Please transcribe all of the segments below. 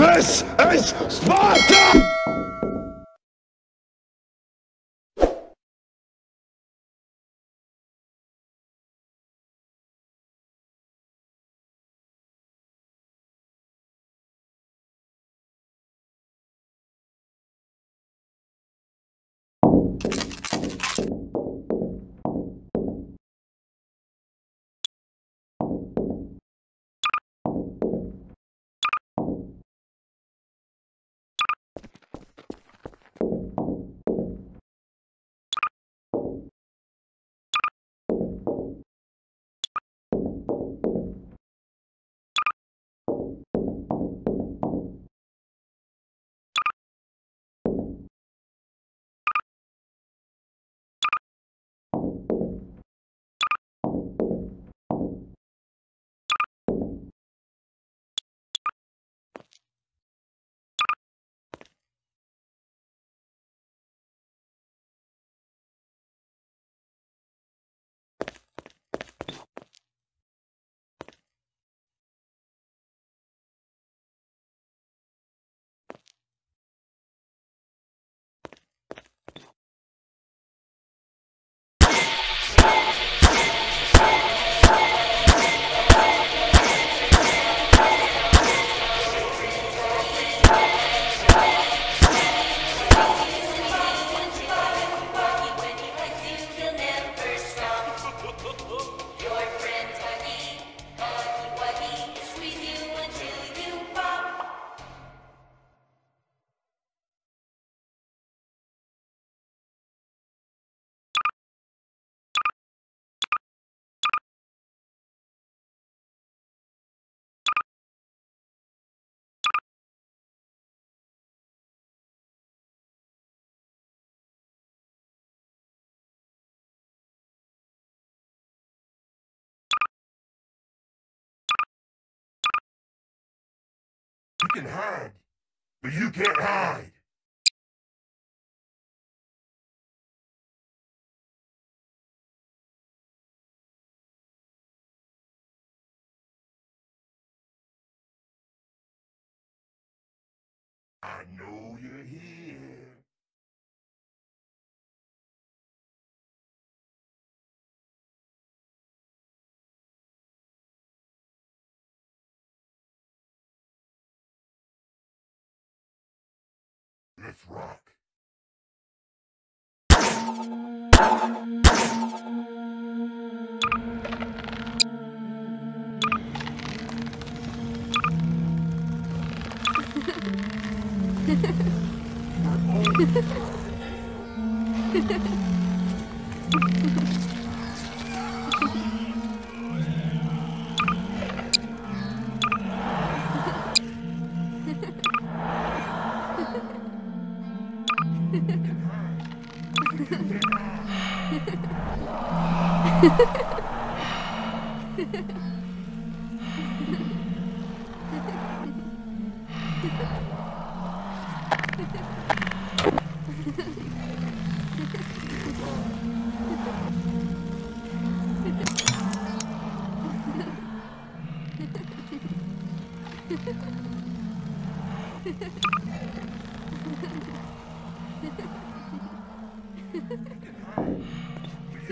This is Sparta! You can hide, but you can't hide. I know you're here. Let's rock.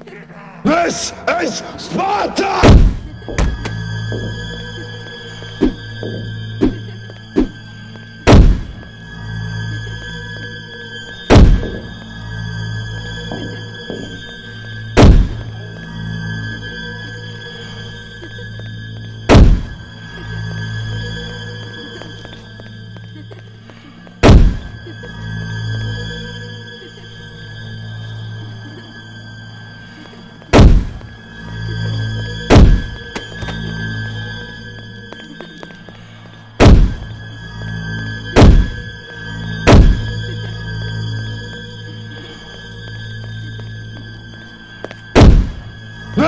This is Sparta! This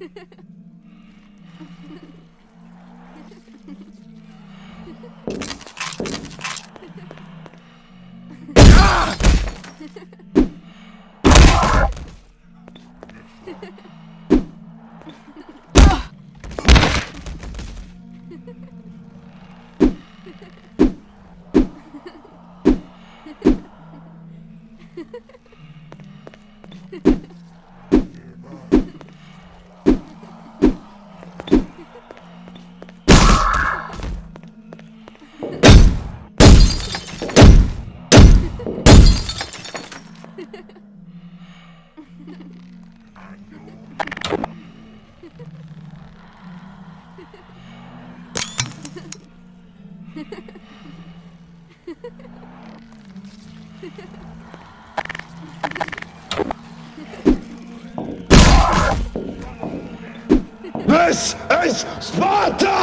This is Sparta!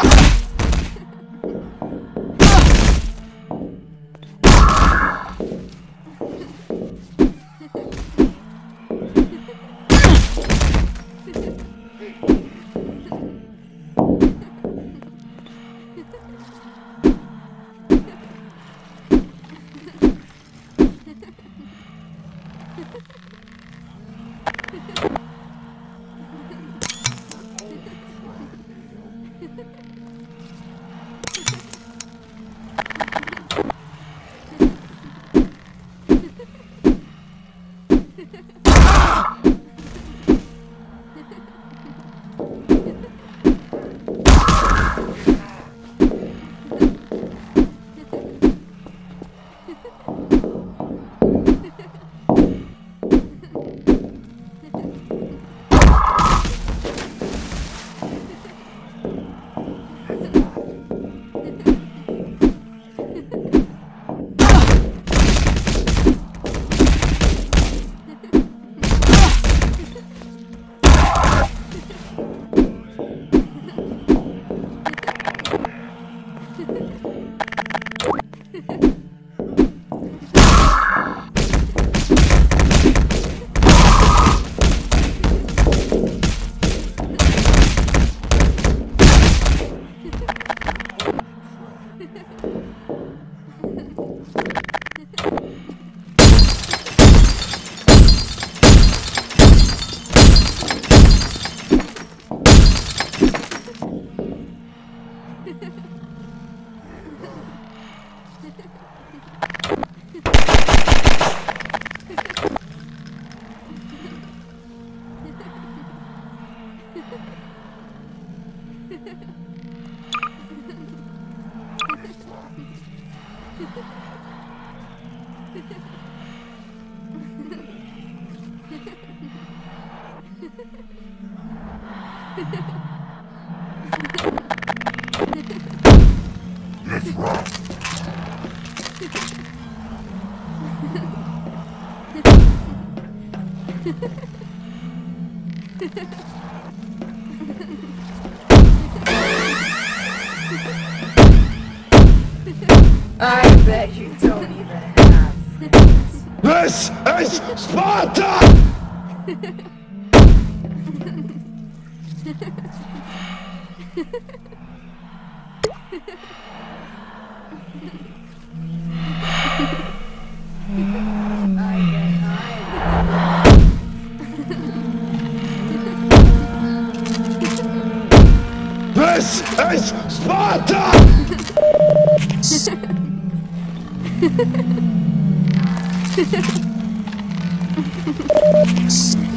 I bet you don't even have. This is Sparta! This is Sparta!